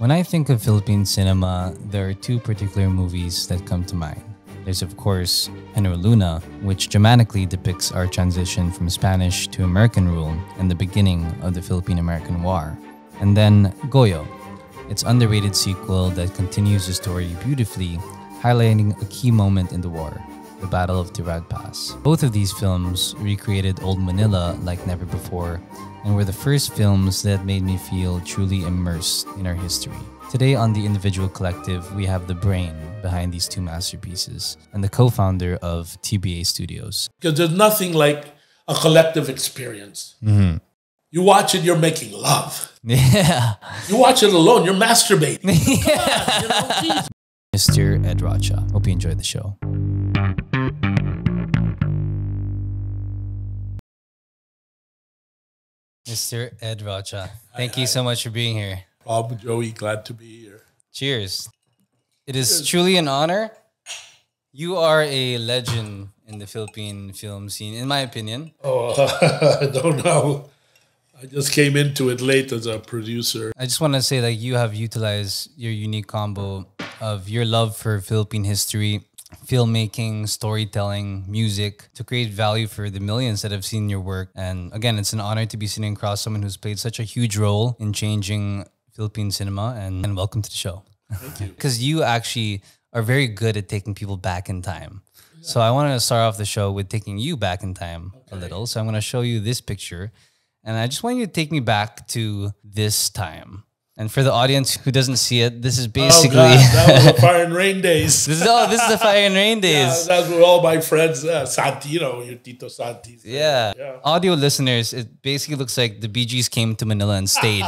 When I think of Philippine cinema, there are two particular movies that come to mind. There's, of course, General Luna, which dramatically depicts our transition from Spanish to American rule and the beginning of the Philippine-American War. And then Goyo, its underrated sequel that continues the story beautifully, highlighting a key moment in the war, the Battle of Tirad Pass. Both of these films recreated Old Manila like never before, and were the first films that made me feel truly immersed in our history. Today on The Individual Collective, we have the brain behind these two masterpieces and the co-founder of TBA Studios. Because there's nothing like a collective experience. Mm-hmm. You watch it, you're making love. Yeah. You watch it alone, you're masturbating. Yeah. On, you know, Mr. Ed Rocha, hope you enjoyed the show. Mr. Ed Rocha, thank you so much for being here. Bob, Joey, glad to be here. Cheers. It is truly an honor. You are a legend in the Philippine film scene, in my opinion. Oh, I don't know. I just came into it late as a producer. I just want to say that you have utilized your unique combo of your love for Philippine history, filmmaking, storytelling, music to create value for the millions that have seen your work. And again, it's an honor to be sitting across someone who's played such a huge role in changing Philippine cinema. And welcome to the show. Thank you. Because you actually are very good at taking people back in time. Yeah. So I want to start off the show with taking you back in time a little. So I'm going to show you this picture. And I just want you to take me back to this time. And for the audience who doesn't see it, this is basically... Oh God, that was the Fire and Rain days. This is the Fire and Rain days. Yeah, that's where all my friends, Santi, you know, your Tito Santi. Yeah. Audio listeners, it basically looks like the Bee Gees came to Manila and stayed.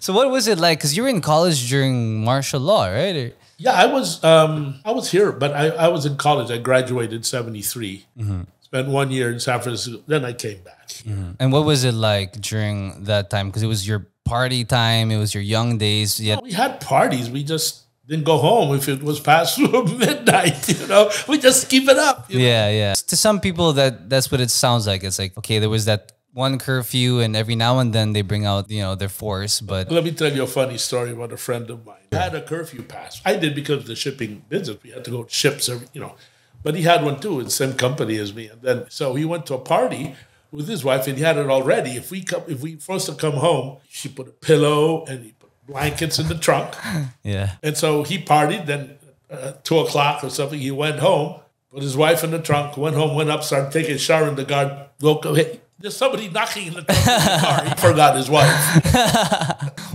So what was it like? Because you were in college during martial law, right? Yeah, I was here, but I was in college. I graduated in 1973. Mm-hmm. Spent 1 year in San Francisco. Then I came back. Mm-hmm. And what was it like during that time? Because it was your party time. It was your young days. Yeah, we had parties. We just didn't go home if it was past midnight. You know, we just keep it up. Yeah. To some people, that's what it sounds like. It's like, okay, there was that one curfew, and every now and then they bring out, you know, their force. But let me tell you a funny story about a friend of mine. I had a curfew pass. I did because of the shipping business. We had to go to ships, you know. But he had one too, in the same company as me. And then, so he went to a party with his wife, and he had it already. If we forced to come home, she put a pillow and he put blankets in the trunk. Yeah. And so he partied. Then, 2 o'clock or something, he went home, put his wife in the trunk, went home, went up, started taking a shower in the garden. Local, hey, there's somebody knocking in the trunk of the car. He forgot his wife.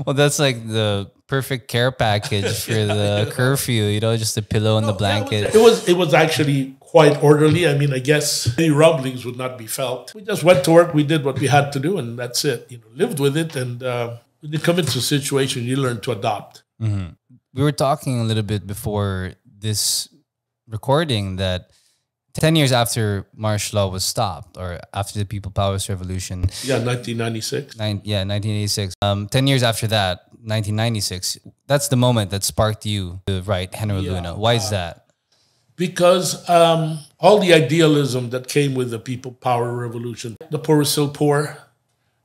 Well, that's like the perfect care package for the curfew, you know, just the pillow and the blanket. It was actually quite orderly. I mean, I guess any rumblings would not be felt. We just went to work. We did what we had to do, and that's it. You know, lived with it, and when you come into a situation, you learn to adopt. Mm-hmm. We were talking a little bit before this recording that 10 years after martial law was stopped, or after the People Power Revolution. Yeah, 1996. 1986. 10 years after that, 1996, that's the moment that sparked you to write General Luna. Why is that? Because all the idealism that came with the People Power Revolution, the poor were still poor.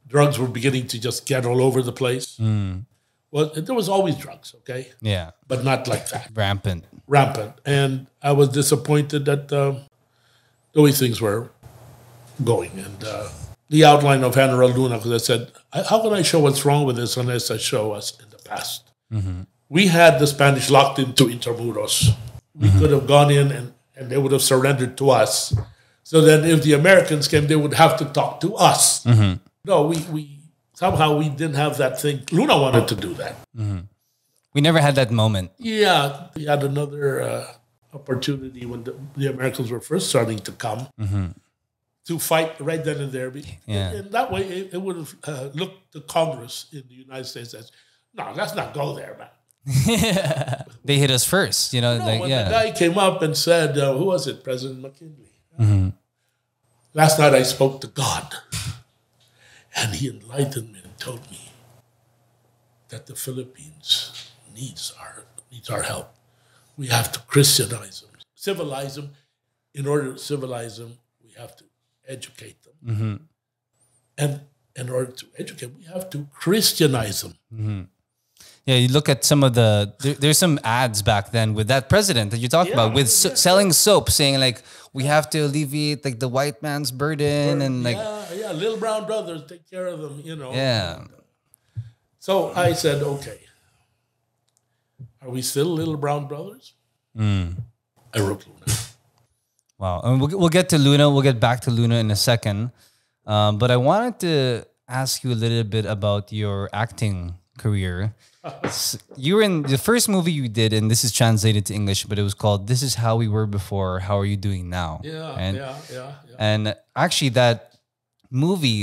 Drugs were beginning to just get all over the place. Mm. Well, there was always drugs, okay? Yeah. But not like that. Rampant. Rampant. And I was disappointed that... the way things were going. And the outline of General Luna, because I said, how can I show what's wrong with this unless I show us in the past? Mm-hmm. We had the Spanish locked into Intramuros. We could have gone in and they would have surrendered to us. So then if the Americans came, they would have to talk to us. Mm-hmm. No, we somehow didn't have that thing. Luna wanted to do that. Mm-hmm. We never had that moment. Yeah, we had another... opportunity when the Americans were first starting to come to fight right then and there. Yeah. And that way, it would have looked to Congress in the United States as, no, let's not go there, man. They hit us first, you know. No, like, when the guy came up and said, who was it, President McKinley? Last night I spoke to God, and he enlightened me and told me that the Philippines needs our help. We have to Christianize them, civilize them. In order to civilize them, we have to educate them. And in order to educate them, we have to Christianize them. Yeah, you look at some of the there's some ads back then with that president that you talked about with selling soap, saying like we have to alleviate like the white man's burden and like little brown brothers, take care of them, you know. Yeah. So I said, okay, are we still little brown brothers? Mm. I wrote Luna. Wow, and we'll get to Luna. We'll get back to Luna in a second, but I wanted to ask you a little bit about your acting career. You were in the first movie you did, and this is translated to English, but it was called "This Is How We Were Before, How Are You Doing Now?" Yeah, and, yeah. And actually, that movie,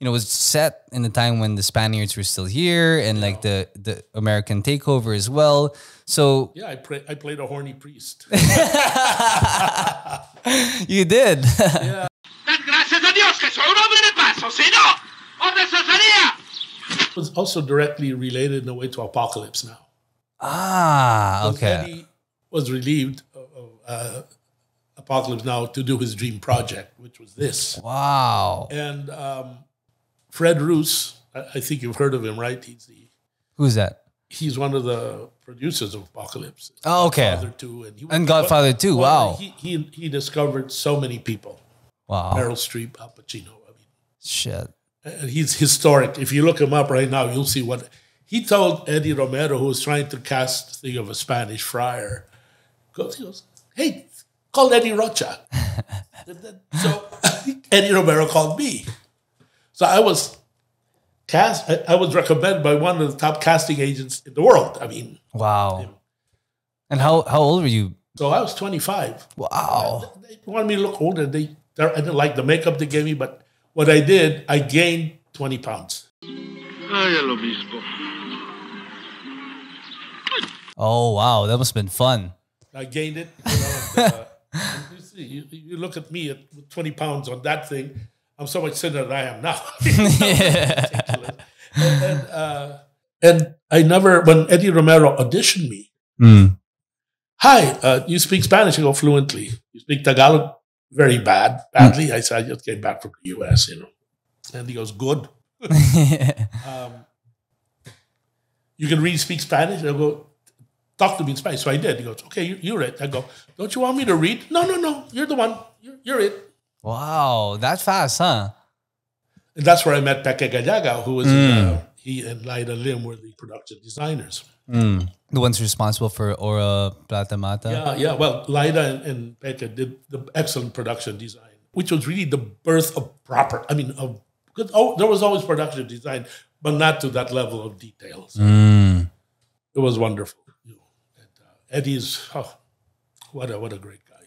you know, was set in the time when the Spaniards were still here, and like the American takeover as well. So yeah, I played a horny priest. You did. Yeah. It was also directly related in a way to Apocalypse Now. Ah, okay. Eddie was relieved of Apocalypse Now to do his dream project, which was this. Wow. And Fred Roos, I think you've heard of him, right? He's the Who's that? He's one of the producers of Apocalypse. Oh, okay. Godfather 2, and Godfather 2. Wow. He discovered so many people. Wow. Meryl Streep, Al Pacino. I mean, shit. He's historic. If you look him up right now, you'll see what... He told Eddie Romero, who was trying to cast the thing of a Spanish friar, he goes, hey, call Ed Rocha. So Eddie Romero called me. So I was cast. I was recommended by one of the top casting agents in the world. I mean... Wow. You know. And how old were you? So I was 25. Wow. They wanted me to look older. I didn't like the makeup they gave me, but... What I did, I gained 20 pounds. Oh, wow. That must have been fun. I gained it. You know, and you see, you look at me at 20 pounds on that thing. I'm so much thinner than I am now. And I never, when Eddie Romero auditioned me, hi, you speak Spanish? I go, fluently. You speak Tagalog? Very badly. I said, I just came back from the U.S., you know. And he goes, good. You can really speak Spanish? I go, talk to me in Spanish. So I did. He goes, okay, you're it. I go, don't you want me to read? No. You're the one. You're it. Wow, that's fast, huh? And that's where I met Peque Gallaga, who was, he and Laida Lim were the production designers. Mm. The ones responsible for Aura Plata Mata. Yeah. Well, Laida and Peque did the excellent production design, which was really the birth of proper. I mean, there was always production design, but not to that level of details. It was wonderful. And, Eddie's, what a great guy.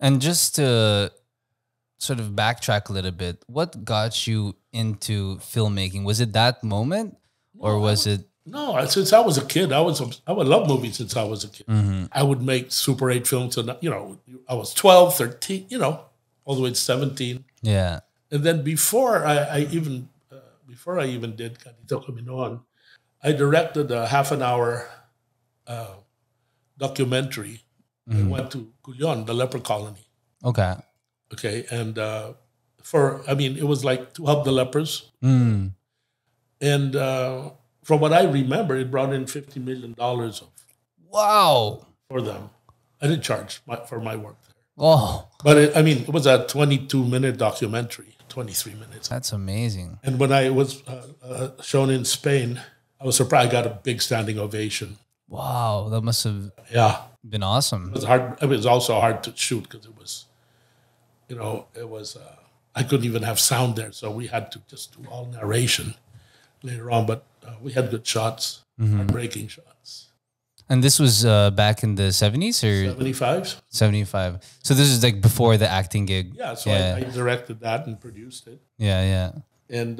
And just to sort of backtrack a little bit, what got you into filmmaking? Was it that moment, or was it? No, since I was a kid, I would love movies since I was a kid. I would make Super 8 films, and you know, I was 12, 13, you know, all the way to 17. Yeah. And then before I even did Canito Caminoan, I directed a half-hour documentary. I went to Culion, the leper colony. Okay, and it was like to help the lepers. And... from what I remember, it brought in $50 million. Wow. For them. I didn't charge for my work there. Oh. But it was a 22-minute documentary, 23 minutes. That's amazing. And when I was shown in Spain, I was surprised I got a big standing ovation. Wow. That must have been awesome. It was hard. It was also hard to shoot because it was, you know, I couldn't even have sound there. So we had to just do all narration later on. But we had good shots, breaking shots. And this was back in the 70s or 75? 75. So this is like before the acting gig. Yeah, so I directed that and produced it. Yeah. And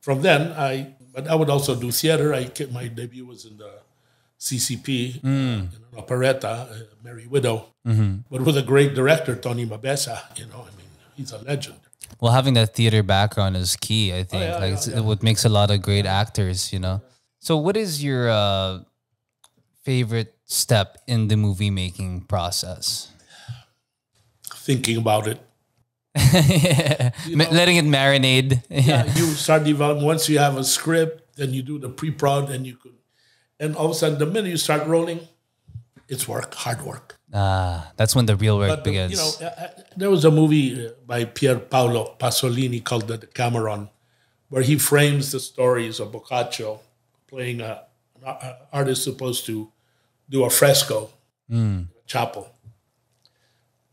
from then, I would also do theater. My debut was in the CCP, in an operetta, Merry Widow. But with a great director, Tony Mabesa, you know, I mean, he's a legend. Well, having that theater background is key, I think. What makes a lot of great actors, you know. So what is your favorite step in the movie-making process? Thinking about it. Letting it marinate. You start developing. Once you have a script, Then you do the pre-prod, and you could, and all of a sudden, the minute you start rolling, it's work, hard work. That's when the real work begins. You know, there was a movie by Pier Paolo Pasolini called The Decameron, where he frames the stories of Boccaccio playing an artist supposed to do a fresco, a chapel.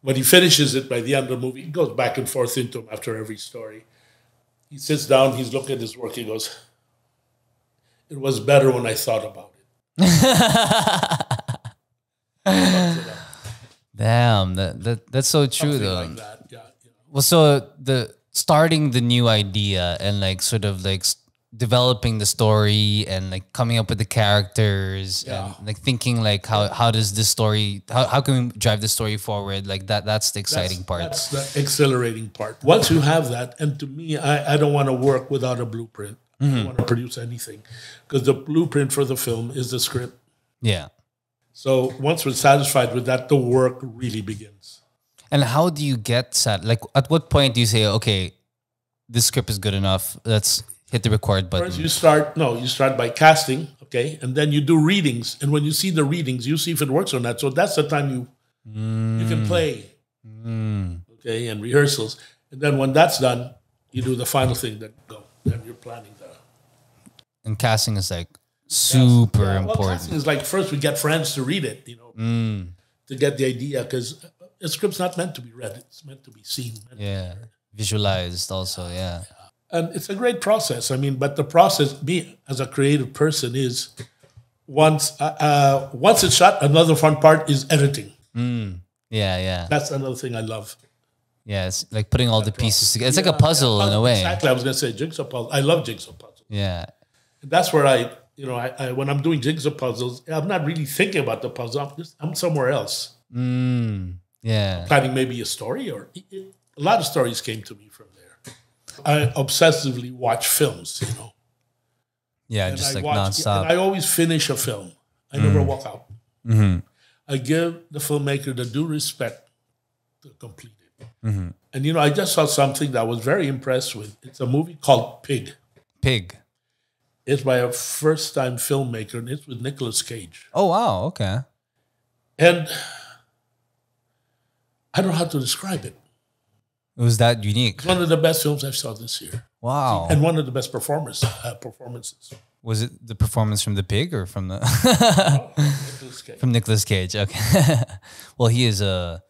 When he finishes it by the end of the movie, it goes back and forth into him after every story. He sits down, he's looking at his work, he goes, "It was better when I thought about it." Damn, that's so true. Something though. Like that, yeah, yeah. Well, so the starting the new idea and like sort of like developing the story and like coming up with the characters, yeah, and like thinking like how does this story, how can we drive the story forward, like that's the exciting part. That's the exhilarating part. Once you have that, and to me, I don't want to work without a blueprint. I don't want to produce anything, because the blueprint for the film is the script. Yeah. So once we're satisfied with that, the work really begins. And how do you get sad? Like, at what point do you say, okay, this script is good enough, let's hit the record button? First, you start by casting, okay? And then you do readings. And when you see the readings, you see if it works or not. So that's the time you can play, okay, and rehearsals. And then when that's done, you do the final thing, then go. Then you're planning that. And casting is like super important. Well, casting is like, first we get friends to read it, you know, to get the idea, because a script's not meant to be read. It's meant to be seen. Yeah, visualized also, yeah. And it's a great process. I mean, but the process, me as a creative person, is once it's shot, another fun part is editing. Yeah, yeah. That's another thing I love. Yeah, it's like putting all the pieces together. It's like a puzzle in a way. Exactly. I was going to say jigsaw puzzle. I love jigsaw puzzles. Yeah. That's where I when I'm doing jigsaw puzzles, I'm not really thinking about the puzzle. I'm somewhere else. Yeah. I'm planning maybe a story, or a lot of stories came to me from there. I obsessively watch films, you know. Yeah, and just nonstop. And I always finish a film. I never walk out. I give the filmmaker the due respect to complete it. And, you know, I just saw something that I was very impressed with. It's a movie called Pig. Pig. It's by a first-time filmmaker, and it's with Nicolas Cage. Oh, wow, okay. And I don't know how to describe it. It was that unique. It's one of the best films I've saw this year. Wow. And one of the best performances. Was it the performance from the pig or from the... Nicolas Cage. From Nicolas Cage, okay. Well, he is a...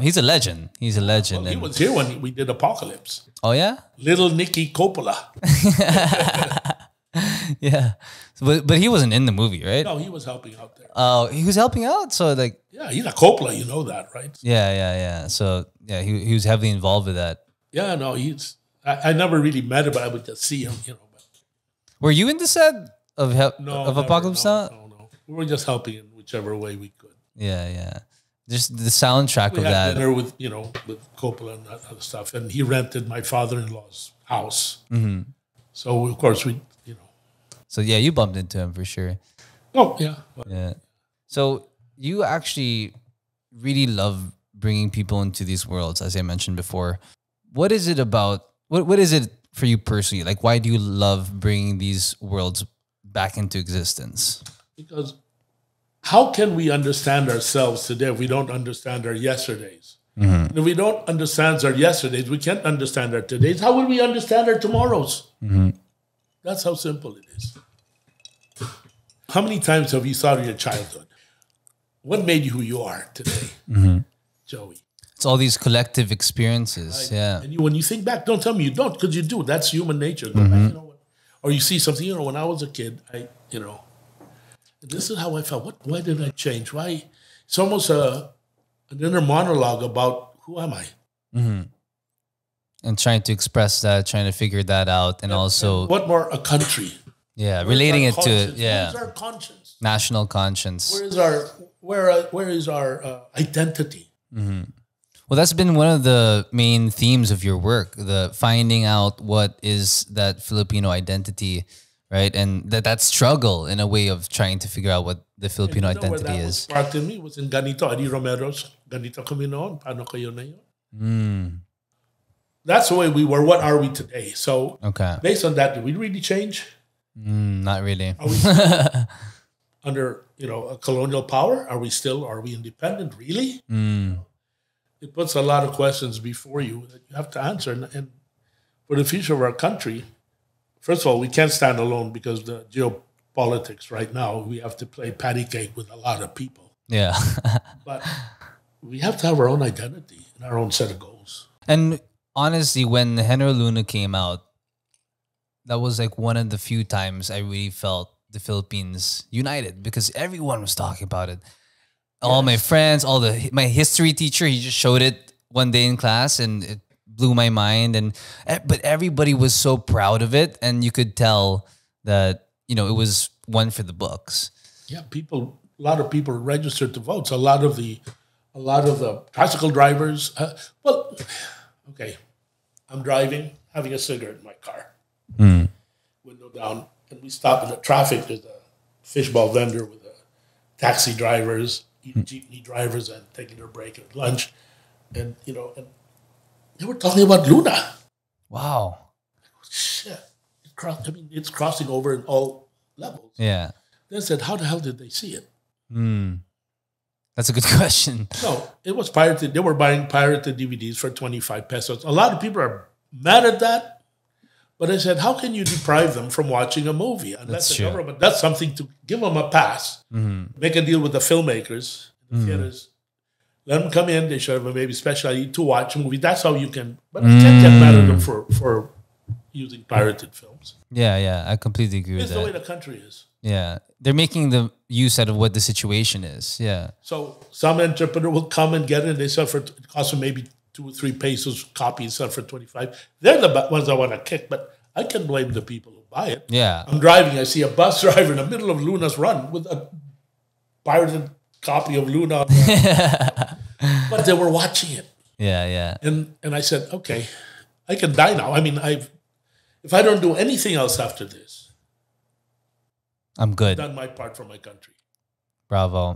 He's a legend. He's a legend. Well, he was here when we did Apocalypse. Oh, yeah? Little Nicky Coppola. Yeah. But he wasn't in the movie, right? No, he was helping out there. Oh, he was helping out? So, like... Yeah, he's a Coppola. You know that, right? Yeah, yeah, yeah. So, yeah, he was heavily involved with that. Yeah, no, he's... I never really met him, but I would just see him, you know. But... Were you in the set of Apocalypse Now? No, no, no. We were just helping in whichever way we could. Yeah, yeah. Just the soundtrack of that. We had dinner with, you know, with Coppola and other stuff. And he rented my father-in-law's house. So, of course, we, you know. So, yeah, you bumped into him for sure. Oh, yeah. Yeah. So, you actually really love bringing people into these worlds, as I mentioned before. What is it about, what is it for you personally? Like, why do you love bringing these worlds back into existence? Because... how can we understand ourselves today if we don't understand our yesterdays? And if we don't understand our yesterdays, we can't understand our todays. How will we understand our tomorrows? That's how simple it is. How many times have you thought of your childhood? What made you who you are today, Joey? It's all these collective experiences, right? Yeah. And when you think back, don't tell me you don't, because you do. That's human nature. Go back, you know, or you see something, you know, when I was a kid, this is how I felt. Why did I change? Why? It's almost an inner monologue about who am I, and trying to express that, trying to figure that out, and also what more a country. Yeah, relating it to Where is our conscience? National conscience. Where is our identity? Well, that's been one of the main themes of your work: the finding out what is that Filipino identity. Right, and that struggle in a way of trying to figure out what the Filipino identity is. Sparked in me was in Ganito, Eddie Romero's Ganito Kami Noon, Paano Kayo Na Yun. That's the way we were. What are we today? So, based on that, did we really change? Not really. Are we under, you know, a colonial power? Are we still, are we independent? Really? Mm. You know, it puts a lot of questions before you that you have to answer. And for the future of our country, first of all, we can't stand alone because the geopolitics right now, we have to play patty cake with a lot of people. Yeah. But we have to have our own identity and our own set of goals. And honestly, when General Luna came out, that was like one of the few times I really felt the Philippines united because everyone was talking about it. Yes. All my friends, all my history teacher, he just showed it one day in class and it blew my mind. But everybody was so proud of it. And you could tell that, you know, it was one for the books. Yeah, people, a lot of people registered to vote. So a lot of the tricycle drivers, well, okay, I'm driving, having a cigarette in my car. Mm. Window down, and we stop in the traffic. There's a fishbowl vendor with the taxi drivers, jeepney drivers, and taking their break at lunch, and you know, and they were talking about Luna. Wow, shit! I mean, it's crossing over in all levels. Yeah. They said, "How the hell did they see it?" Mm. That's a good question. No, it was pirated. They were buying pirated DVDs for 25 pesos. A lot of people are mad at that. But I said, how can you deprive them from watching a movie? Unless the government does something to give them a pass, make a deal with the filmmakers, the theaters, let them come in, they should have maybe special ID to watch a movie. That's how you can, but you can't get mad at them for using pirated films. Yeah, yeah, I completely agree with that. It's the way the country is. Yeah, they're making the use out of what the situation is, yeah. So some entrepreneur will come and get it, they sell for, it costs them maybe 2 or 3 pesos, copy and sell for 25. They're the ones I want to kick, but I can blame the people who buy it. Yeah. I'm driving, I see a bus driver in the middle of Luna's run with a pirated copy of Luna. But they were watching it. Yeah, yeah. And I said, okay, I can die now. I mean, if I don't do anything else after this, I'm good. I've done my part for my country. Bravo.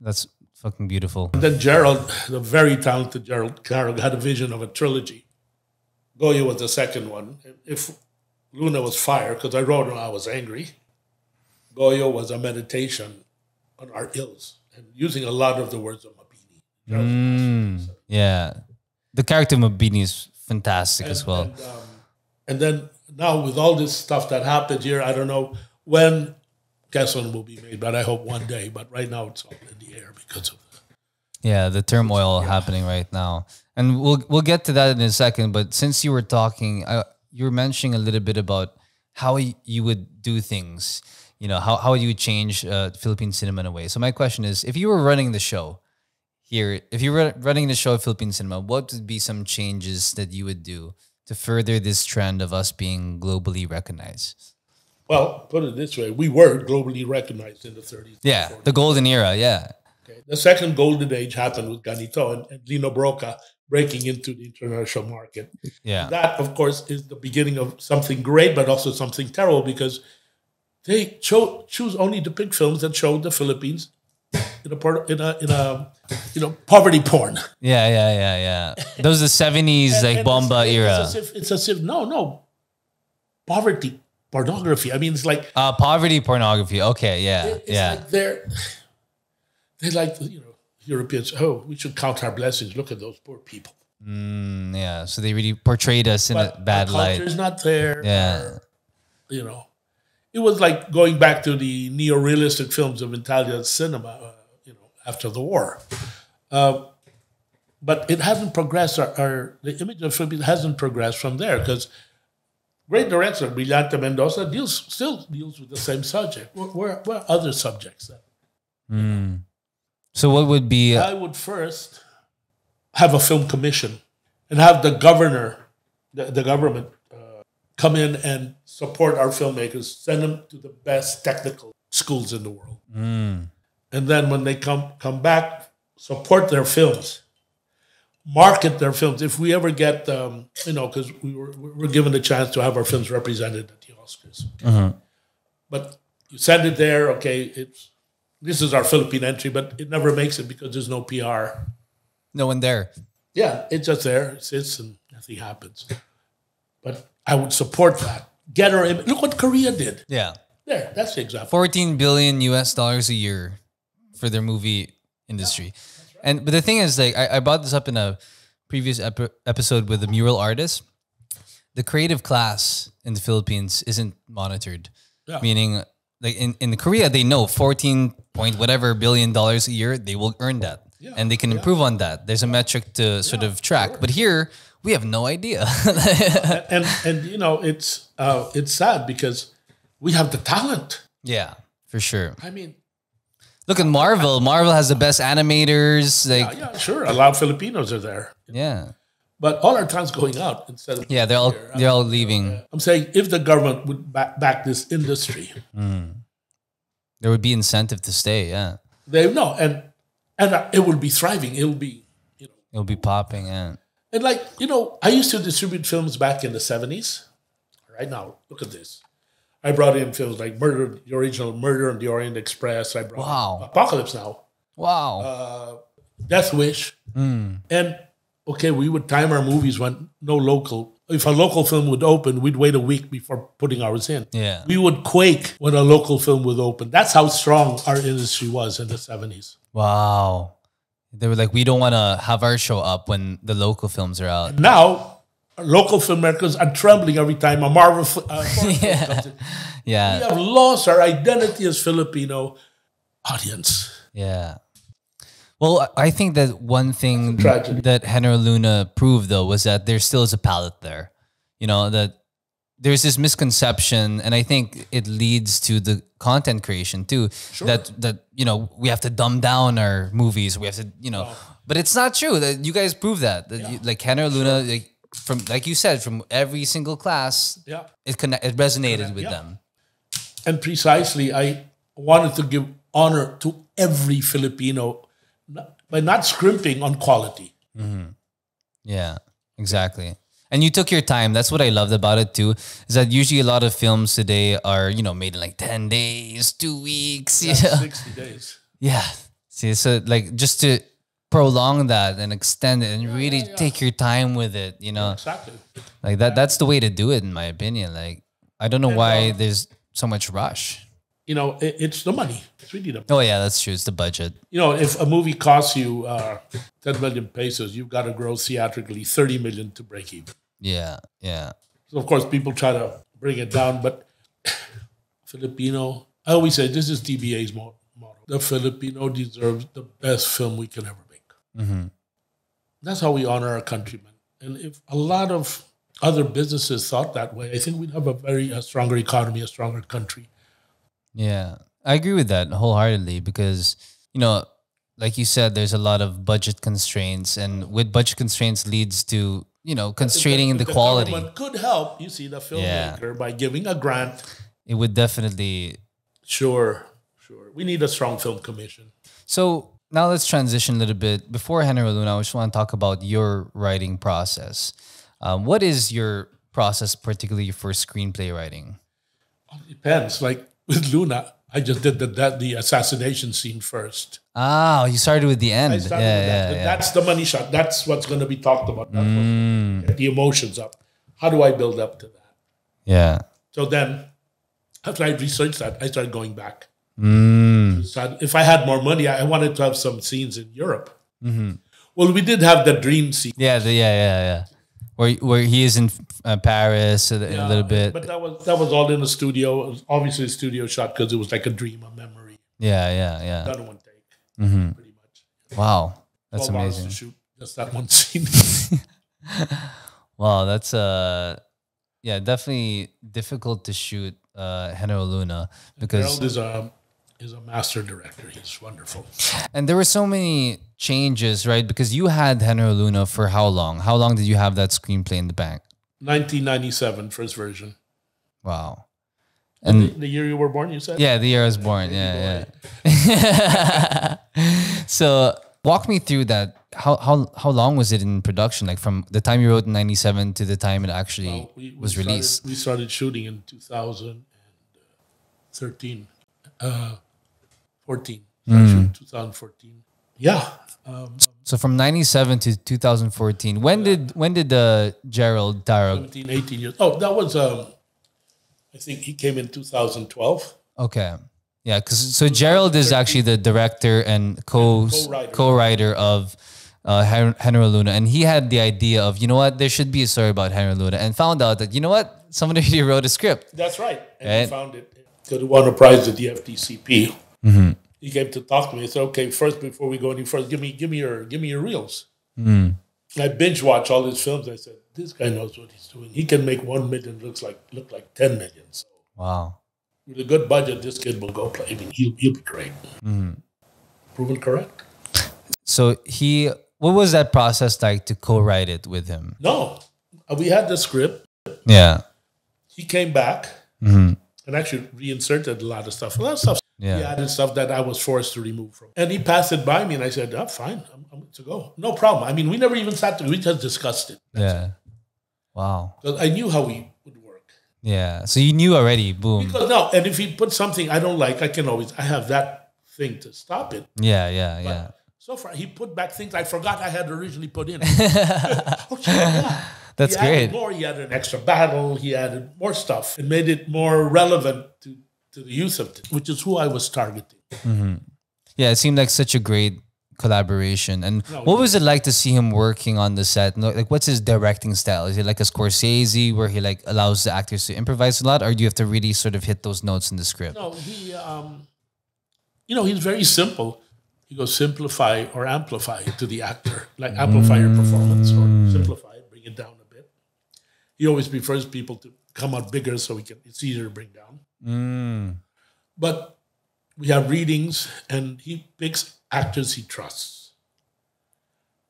That's fucking beautiful. And then Gerald, the very talented Gerald Carroll, had a vision of a trilogy. Goyo was the second one. If Luna was fire, because I wrote when I was angry, Goyo was a meditation on our ills and using a lot of the words of Mabini. Yeah. The character of Mabini is fantastic as well. And then now with all this stuff that happened here, I don't know when Kesson will be made, but I hope one day. But right now it's all in the air because of the, the turmoil happening right now. And we'll get to that in a second. But since you were talking, you were mentioning a little bit about how you would do things, you know, how you would change Philippine cinema in a way. So my question is, if you were running the show here, if you were running the show of Philippine cinema, what would be some changes that you would do to further this trend of us being globally recognized? Well, put it this way, we were globally recognized in the 30s. Yeah, 40s. The golden era, yeah. Okay. The second golden age happened with Ganito and Lino Broca breaking into the international market. Yeah. That, of course, is the beginning of something great, but also something terrible because they choose only to pick films that show the Philippines in a you know, poverty porn. Yeah, yeah, yeah, yeah. Those are the 70s, and Bomba era. It's as if, no, poverty pornography. I mean, it's like poverty pornography. Okay, yeah, it's like they like, you know, Europeans. Oh, we should count our blessings. Look at those poor people. Yeah, so they really portrayed us in a bad light. Culture's not there. Yeah, you know, it was like going back to the neo-realistic films of Italian cinema. You know, after the war, but it hasn't progressed. The image of Philippines hasn't progressed from there because. Great director, Brillante Mendoza, still deals with the same subject. Where are other subjects then? Mm. So what would be... I would first have a film commission and have the government come in and support our filmmakers, send them to the best technical schools in the world. Mm. And then when they come back, support their films. Market their films. If we ever get, you know, because we were given the chance to have our films represented at the Oscars. Okay? But you send it there, okay, this is our Philippine entry, but it never makes it because there's no PR. No one there. Yeah, it's just there. It sits and nothing happens. But I would support that. get our image. Look what Korea did. Yeah. There, that's the example. $14 billion US a year for their movie industry. Yeah, right. And but the thing is, like, I brought this up in a previous episode with the mural artist. The creative class in the Philippines isn't monitored. Yeah. Meaning, like in Korea, they know $14 point whatever billion a year, they will earn that. Yeah. And they can improve on that. There's a metric to sort of track. Sure. But here, we have no idea. and you know, it's sad because we have the talent. Yeah, for sure. I mean, look at Marvel. Marvel has the best animators. Like, yeah, sure. A lot of Filipinos are there. Yeah. But all our talent's going out instead of... Yeah, they're all leaving. I'm saying if the government would back this industry... Mm. There would be incentive to stay, yeah. They know, and it will be thriving. It'll be, you know... It'll be popping, yeah. And like, you know, I used to distribute films back in the 70s. Right now, look at this. I brought in films like the original Murder on the Orient Express. I brought in Apocalypse Now. Wow. Death Wish. Mm. And, okay, we would time our movies when no local... If a local film would open, we'd wait a week before putting ours in. Yeah. We would quake when a local film would open. That's how strong our industry was in the 70s. Wow. They were like, we don't want to have our show up when the local films are out. And now, local filmmakers are trembling every time a Marvel film comes in. Yeah. We have lost our identity as Filipino audience. Yeah. Well, I think that one thing that General Luna proved, though, was that there still is a palette there. You know, that there's this misconception, and I think it leads to the content creation, too. Sure. That, you know, we have to dumb down our movies. We have to, you know. Oh. But it's not true. That you guys prove that. Like, General Luna, like you said, from every single class, it resonated with them. And precisely, I wanted to give honor to every Filipino by not scrimping on quality. Mm-hmm. Yeah, exactly. And you took your time. That's what I loved about it too, is that usually a lot of films today are, you know, made in like 10 days, 2 weeks. Yeah, 60 days. Yeah. See, so like just to prolong that and extend it and really take your time with it, you know. Yeah, exactly. Like that's the way to do it, in my opinion. Like, I don't know why there's so much rush. You know, it's the money. It's really the money. Oh, yeah, that's true. It's the budget. You know, if a movie costs you 10 million pesos, you've got to grow theatrically 30 million to break even. Yeah, yeah. So, of course, people try to bring it down, but Filipino, I always say this is TBA's motto. The Filipino deserves the best film we can ever make. Mm-hmm. That's how we honor our countrymen. And if a lot of other businesses thought that way, I think we'd have a stronger economy, a stronger country. Yeah, I agree with that wholeheartedly because, you know, like you said, there's a lot of budget constraints, and with budget constraints leads to, you know, constraining the quality. Government could help, you see, the filmmaker by giving a grant. It would definitely. Sure, sure. We need a strong film commission. So now let's transition a little bit. Before General Luna, I just want to talk about your writing process. What is your process particularly for screenplay writing? It depends. Like, with Luna, I just did the assassination scene first. Oh, you started with the end. I started with that. That's the money shot. That's what's going to be talked about. That's get the emotions up. How do I build up to that? Yeah. So then, after I researched that, I started going back. Mm. So if I had more money, I wanted to have some scenes in Europe. Mm-hmm. Well, we did have the dream scene. Yeah, Where he is in Paris a little bit, but that was all in the studio. It was obviously a studio shot because it was like a dream, a memory. Yeah. That one take, pretty much. Wow, that's amazing. 12 hours to shoot just that one scene. Wow, that's definitely difficult to shoot. General Luna, because Gerald is a master director. He's wonderful. And there were so many changes, right? Because you had General Luna for how long? How long did you have that screenplay in the bank? 1997, first version. Wow. And the year you were born, you said? Yeah, the year I was born. So walk me through that. How long was it in production? Like from the time you wrote in 1997 to the time it actually was released? We started shooting in 2013. 2014. Yeah. So from 1997 to 2014, when did Gerald Darrow? 17, 18 years. Oh, that was I think he came in 2012. Okay. Yeah, because so Gerald is actually the director and co-writer of General Luna, and he had the idea of, you know what, there should be a story about General Luna, and found out that, you know what, somebody wrote a script. That's right, and he found it. He won a prize at the FTCP. Mm-hmm. He came to talk to me. He said, "Okay, first before we go any further, give me your reels." Mm. I binge watch all his films. I said, "This guy knows what he's doing. He can make 1 million look like 10 million." So, wow. With a good budget, this kid will go play. I mean, he'll be great. Mm. Proven correct. So he, what was that process like to co-write it with him? No, we had the script. Yeah. He came back and actually reinserted a lot of stuff. A lot of stuff. Yeah. He added stuff that I was forced to remove from. And he passed it by me, and I said, "Oh, fine, I'm good to go. No problem." I mean, we never even sat there. We just discussed it. That's it. Wow. Because I knew how we. Yeah, so you knew already, boom. Because, no, and if he put something I don't like, I have that thing to stop it. Yeah, yeah, but yeah. So far, he put back things I forgot I had originally put in. That's great. Added more, he added an extra battle, he added more stuff. It made it more relevant to the youth of it, which is who I was targeting. Mm-hmm. Yeah, it seemed like such a great collaboration. And what was it like to see him working on the set? Like, what's his directing style? Is it like a Scorsese where he like allows the actors to improvise a lot, or do you have to really sort of hit those notes in the script? No, he, you know, he's very simple. He goes, simplify or amplify it to the actor. Like, amplify your performance or simplify it, bring it down a bit. He always prefers people to come out bigger so it's easier to bring down. Mm. But we have readings, and he picks actors he trusts.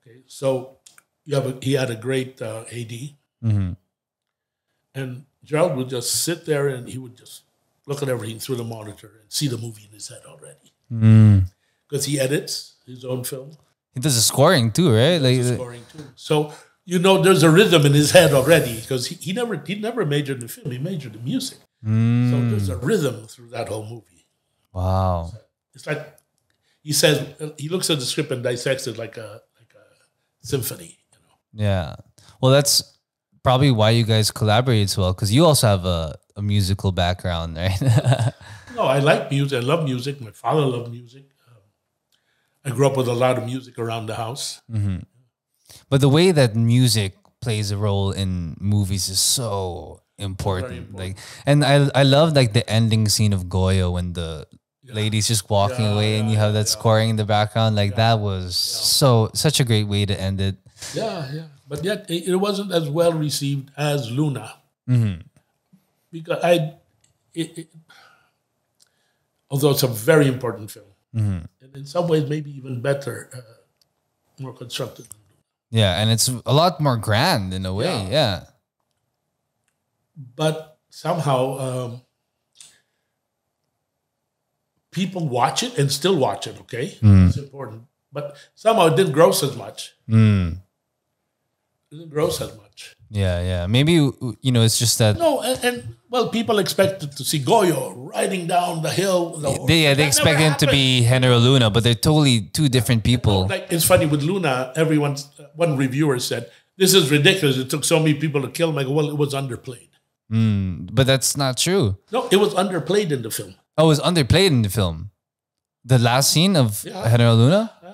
Okay, so he had a great AD, and Gerald would just sit there and he would just look at everything through the monitor and see the movie in his head already. Because he edits his own film. He does the scoring too, right? Like the scoring too. So you know there's a rhythm in his head already, because he never majored in film. He majored in music. So there's a rhythm through that whole movie. Wow, it's like. He says he looks at the script and dissects it like a symphony. You know? Yeah, well, that's probably why you guys collaborate so well, because you also have a musical background, right? No, I like music. I love music. My father loved music. I grew up with a lot of music around the house. But the way that music plays a role in movies is so important. Very important. Like, and I love like the ending scene of Goyo when the ladies just walking away, and you have that scoring in the background. Like that was such a great way to end it. Yeah, yeah. But yet it wasn't as well received as Luna. Because although it's a very important film, and in some ways maybe even better, more constructed. Yeah, and it's a lot more grand in a way. Yeah. But somehow, people watch it and still watch it, okay? It's important. But somehow it didn't gross as much. It didn't gross as much. Yeah, yeah. Maybe, you know, it's just that... No, and well, people expected to see Goyo riding down the hill. They expect him to be General Luna, but they're totally two different people. Like, it's funny, with Luna, one reviewer said, "This is ridiculous. It took so many people to kill him." I go, well, it was underplayed. But that's not true. No, it was underplayed in the film. Oh, it was underplayed in the film. The last scene of General Luna? Yeah.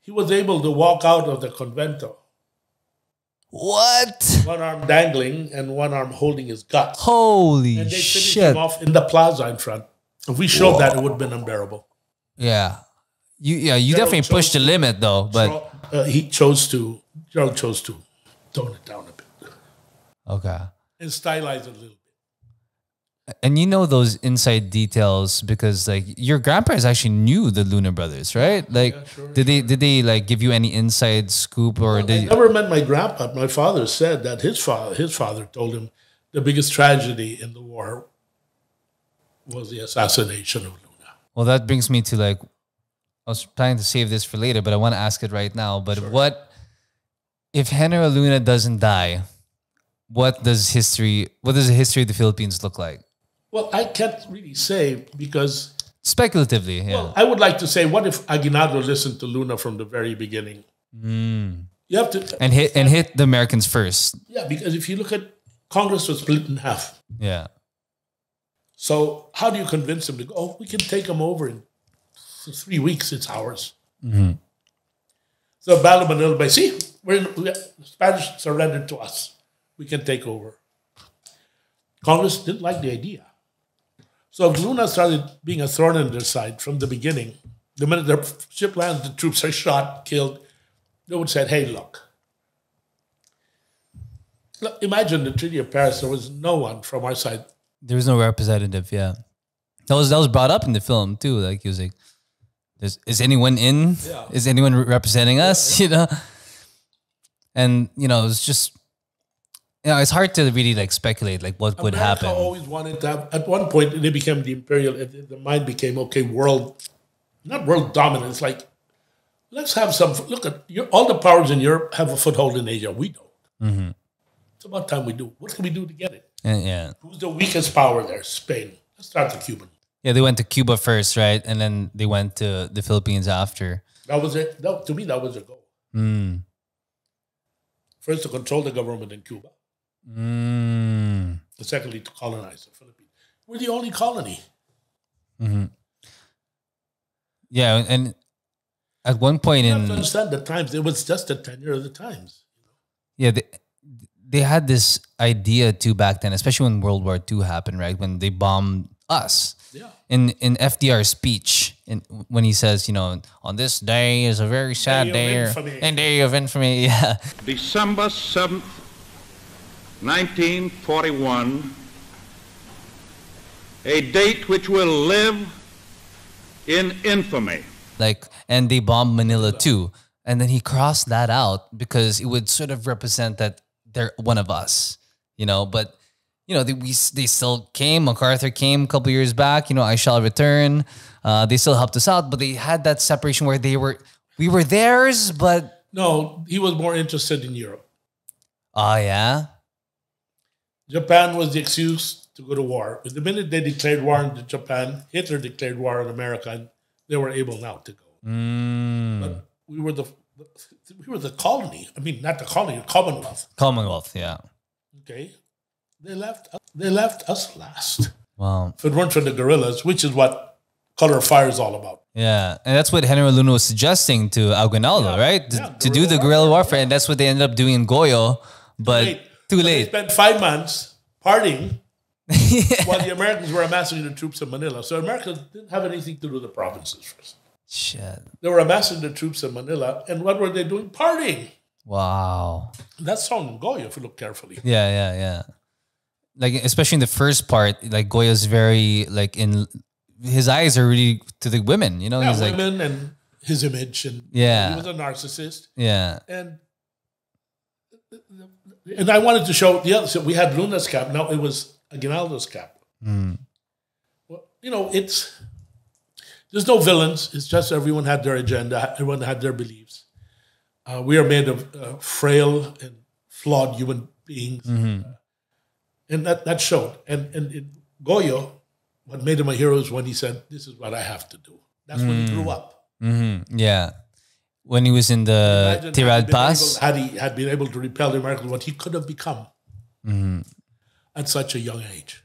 He was able to walk out of the convento. What? One arm dangling and one arm holding his guts. Holy shit. And they finished him off in the plaza in front. If we showed that, it would have been unbearable. Yeah. You definitely pushed the limit, though. But Gerald chose to tone it down a bit. Okay. And stylize it a little. And you know those inside details because, like, your grandparents actually knew the Luna brothers, right? Like, did they like give you any inside scoop or? Well, I never met my grandpa. My father said that his father told him the biggest tragedy in the war was the assassination of Luna. Well, that brings me to, like, I was planning to save this for later, but I want to ask it right now. But what if General Luna doesn't die? What does the history of the Philippines look like? Well, I can't really say because... Speculatively, yeah. Well, I would like to say, what if Aguinaldo listened to Luna from the very beginning? You have to... And hit the Americans first. Yeah, because if you look at... Congress was split in half. Yeah. So how do you convince them to go, oh, we can take them over in 3 weeks, it's ours. Mm-hmm. So Battle of Manila Bay, see, the Spanish surrendered to us. We can take over. Congress didn't like the idea. So Luna started being a thorn in their side from the beginning. The minute their ship lands, the troops are shot, killed. They would say, hey, look, imagine the Treaty of Paris. There was no one from our side. There was no representative, yeah. That was brought up in the film, too. Like, he was like, is anyone in? Yeah. Is anyone representing us? Yeah, yeah. You know? And, you know, it was just, you know, it's hard to really, like, speculate, like, what would happen. America always wanted to have, at one point, they became the imperial, the mind became, okay, world, not world dominance, like, let's have some, look at, all the powers in Europe have a foothold in Asia. We don't. Mm-hmm. It's about time we do. What can we do to get it? Yeah. Who's the weakest power there? Spain. Let's start the Cuban. Yeah, they went to Cuba first, right? And then they went to the Philippines after. That was it. That, to me, that was the goal. Mm. First, to control the government in Cuba. Mm. And secondly, to colonize the Philippines. We're the only colony. Mm-hmm. Yeah, and at one point in... You have to understand the times. It was just the tenure of the times. Yeah, they had this idea, too, back then, especially when World War II happened, right? When they bombed us. Yeah. In FDR's speech, when he says, you know, on this day is a very sad day. And day of infamy, yeah. December 7th, 1941, a date which will live in infamy. Like, and they bombed Manila, too. And then he crossed that out because it would sort of represent that they're one of us, you know, but, you know, they still came. MacArthur came a couple of years back, you know, I shall return. They still helped us out, but they had that separation where we were theirs, but... No, he was more interested in Europe. Oh, yeah? Japan was the excuse to go to war. But the minute they declared war on Japan, Hitler declared war on America, and they were able now to go. Mm. But we were the colony. I mean, not the colony, the Commonwealth. Commonwealth, yeah. Okay. They left us last. Wow. If it weren't for the guerrillas, which is what Color of Fire is all about. Yeah. And that's what General Luna was suggesting to Aguinaldo, yeah, right? Yeah, to do the guerrilla warfare. Yeah. And that's what they ended up doing in Goyo. But too late. They spent 5 months partying while the Americans were amassing the troops in Manila. So Americans didn't have anything to do with the provinces first. Shit. They were amassing the troops in Manila, and what were they doing? Partying. Wow. That's on Goyo, if you look carefully. Yeah, yeah, yeah. Like, especially in the first part, like, Goyo's very, like, his eyes are really to the women, you know? Yeah, he's women, like, and his image. And yeah. He was a narcissist. Yeah. And I wanted to show the other, so we had Luna's cap. Now it was Aguinaldo's cap. Mm. Well, you know, it's... There's no villains. It's just everyone had their agenda. Everyone had their beliefs. We are made of frail and flawed human beings. Mm-hmm. And that showed. And in Goyo, what made him a hero is when he said, this is what I have to do. That's when he grew up. Mm-hmm. Yeah. When he was in the Tirad Pass. Had he had been able to repel the Americans, what he could have become at such a young age.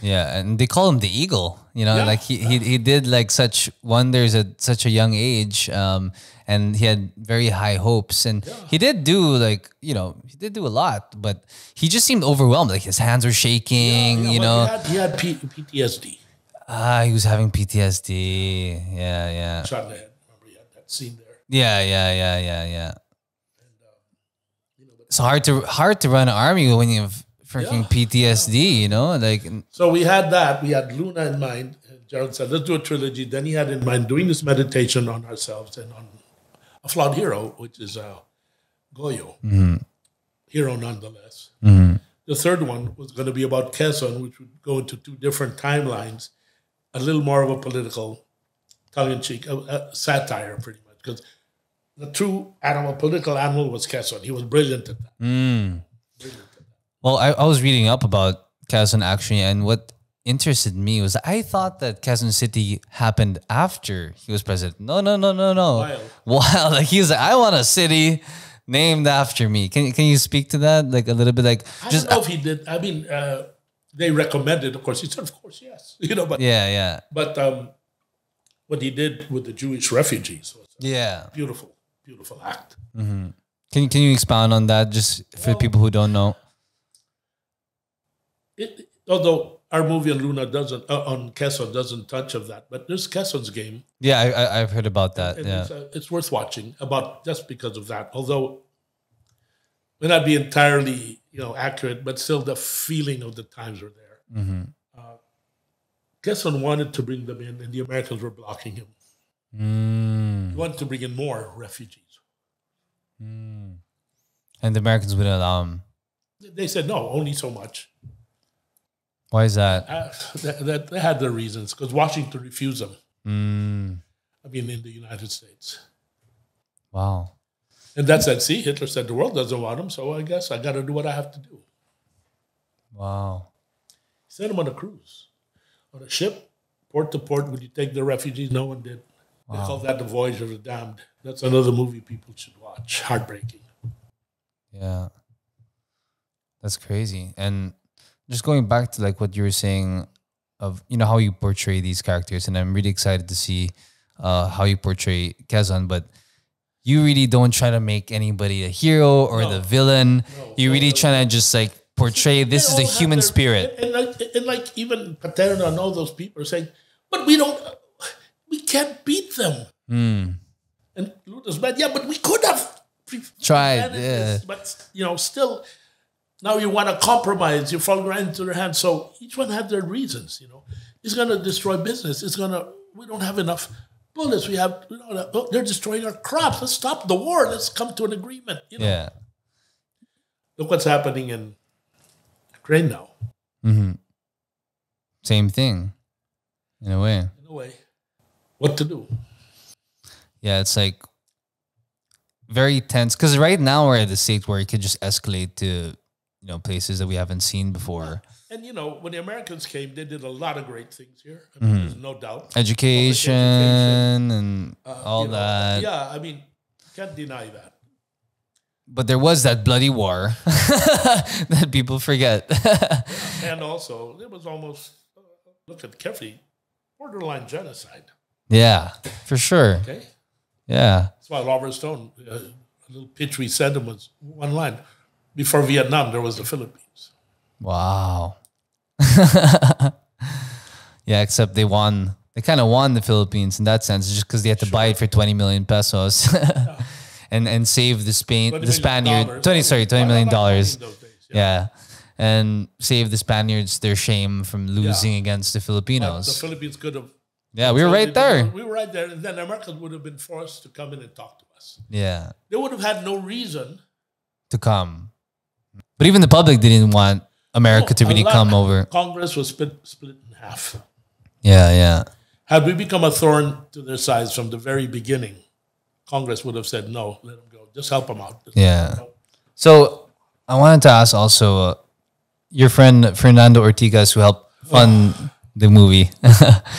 Yeah, and they call him the eagle, you know, yeah, like he did like such wonders at such a young age, and he had very high hopes, and yeah, he did do, like, you know, he did do a lot, but he just seemed overwhelmed, like his hands were shaking, yeah, you know. He had PTSD. Ah, he was having PTSD. Yeah, yeah. Shot in the head. Remember, he had that scene there. Yeah. And, you know, it's hard to run an army when you've freaking PTSD, you know, like. So we had that. We had Luna in mind. Gerald said, let's do a trilogy. Then he had in mind doing this meditation on ourselves and on a flawed hero, which is Goyo. Mm-hmm. Hero nonetheless. Mm-hmm. The third one was going to be about Quezon, which would go into two different timelines, a little more of a political tongue-in-cheek, a satire pretty much, because the true animal, political animal, was Quezon. He was brilliant at that. Mm. Brilliant. Well, I was reading up about Quezon, actually, and what interested me was I thought that Quezon City happened after he was president. No. Wow, like, he was like, I want a city named after me. Can you speak to that, like, a little bit? Like, I don't know if he did. I mean, they recommended, of course, he said, of course, yes. You know, but yeah, yeah. But what he did with the Jewish refugees was beautiful, beautiful act. Mm-hmm. Can you expound on that just for people who don't know? It, although our movie on Luna doesn't, on Quezon doesn't touch of that, but there's Quezon's game. Yeah, I've heard about that. And yeah, it's worth watching about just because of that. Although it may not be entirely accurate, but still the feeling of the times are there. Mm-hmm. Quezon wanted to bring them in, and the Americans were blocking him. Mm. He wanted to bring in more refugees, and the Americans wouldn't allow him. They said no, only so much. Why is that? They had their reasons, because Washington refused them. Mm. I mean, in the United States. Wow. And that said, see, Hitler said the world doesn't want him, so I guess I got to do what I have to do. Wow. He sent him on a cruise, on a ship, port to port. Would you take the refugees? No one did. Wow. They call that the Voyage of the Damned. That's another movie people should watch. Heartbreaking. Yeah. That's crazy. And just going back to like what you were saying of, you know, how you portray these characters, and I'm really excited to see how you portray Quezon, but you really don't try to make anybody a hero or the villain. No, you really trying to just like portray this is a human spirit. And like even Paterno and all those people are saying, but we don't, we can't beat them. Mm. And Luna's bad, yeah, but we could have tried, this, but you know, still... Now you want to compromise, you fall right into their hands. So each one had their reasons, you know. It's going to destroy business. It's going to, we don't have enough bullets. We have, you know, they're destroying our crops. Let's stop the war. Let's come to an agreement, you know. Yeah. Look what's happening in Ukraine now. Mm-hmm. Same thing, in a way. In a way. What to do? Yeah, it's like very tense. Because right now we're at a state where it could just escalate to... you know, places that we haven't seen before. And, you know, when the Americans came, they did a lot of great things here. I mean, there's no doubt. Education, and all that. Yeah, I mean, can't deny that. But there was that bloody war that people forget. And also, it was almost, look at carefully, borderline genocide. Yeah, for sure. Okay? Yeah. That's why Robert Stone, a little pitch we sent him was one line. Before Vietnam, there was the Philippines. Wow. Yeah, except they won. They kind of won the Philippines in that sense, just because they had to buy it for 20 million pesos and save the Spaniards. $20 million. Those days, yeah. And save the Spaniards their shame from losing against the Filipinos. But the Philippines could have. Yeah, we were right there. We were right there. And then Americans would have been forced to come in and talk to us. Yeah. They would have had no reason to come. But even the public didn't want America to really come over. Congress was split in half. Yeah, yeah. Had we become a thorn to their sides from the very beginning, Congress would have said, no, let them go. Just help them out. So I wanted to ask also, your friend Fernando Ortigas, who helped fund the movie.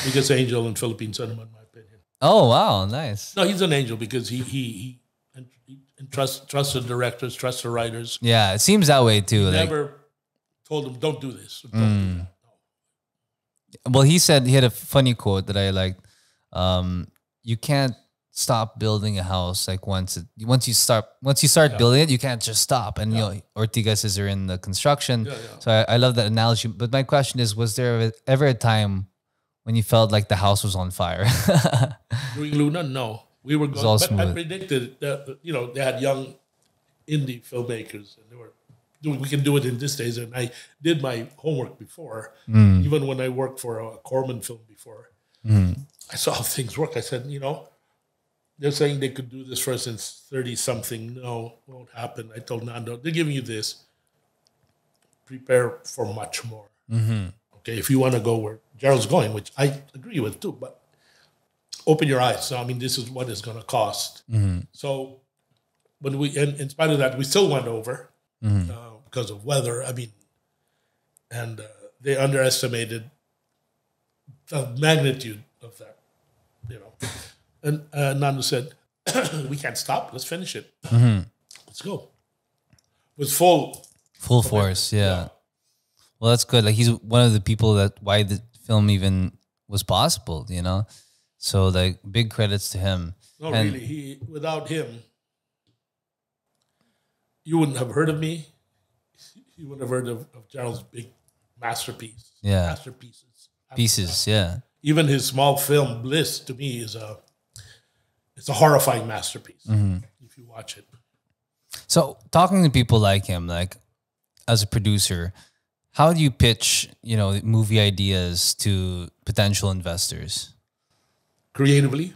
Biggest angel in Philippine cinema, in my opinion. Oh, wow. Nice. No, he's an angel because he trusts the directors, trusts the writers. Yeah, it seems that way too. Like, never told them, don't do this. Don't do that. No. Well, he said, he had a funny quote that I liked. You can't stop building a house. Like once you start building it, you can't just stop. And you know, Ortigas are in the construction. Yeah, yeah. So I love that analogy. But my question is, was there ever a time when you felt like the house was on fire? During Luna, no. We were going, but I predicted that, you know, they had young indie filmmakers and they were doing, we can do it in these days. And I did my homework before, even when I worked for a Corman film before, I saw how things work. I said, you know, they're saying they could do this for us in 30 something. No, won't happen. I told Nando, they're giving you this. Prepare for much more. Okay, if you want to go where Gerald's going, which I agree with too, but open your eyes. So, I mean, this is what it's going to cost. So, but we, and in spite of that, we still went over because of weather. I mean, and they underestimated the magnitude of that, you know. And Nando said, we can't stop. Let's finish it. Let's go. With full force, yeah. Well, that's good. Like, he's one of the people that why the film even was possible, you know? So, like, big credits to him. No, and really. Without him, you wouldn't have heard of me. You wouldn't have heard of General's big masterpiece. Yeah. Masterpieces, yeah. Even his small film, Bliss, to me, is a horrifying masterpiece if you watch it. So, talking to people like him, like, as a producer, how do you pitch, you know, movie ideas to potential investors? Creatively.